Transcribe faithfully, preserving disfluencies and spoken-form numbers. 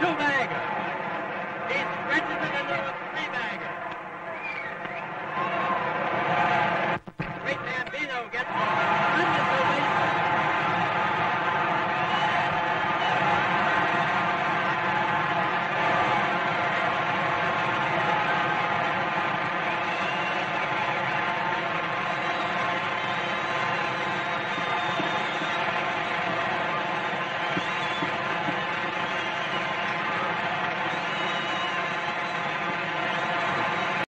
Two bags.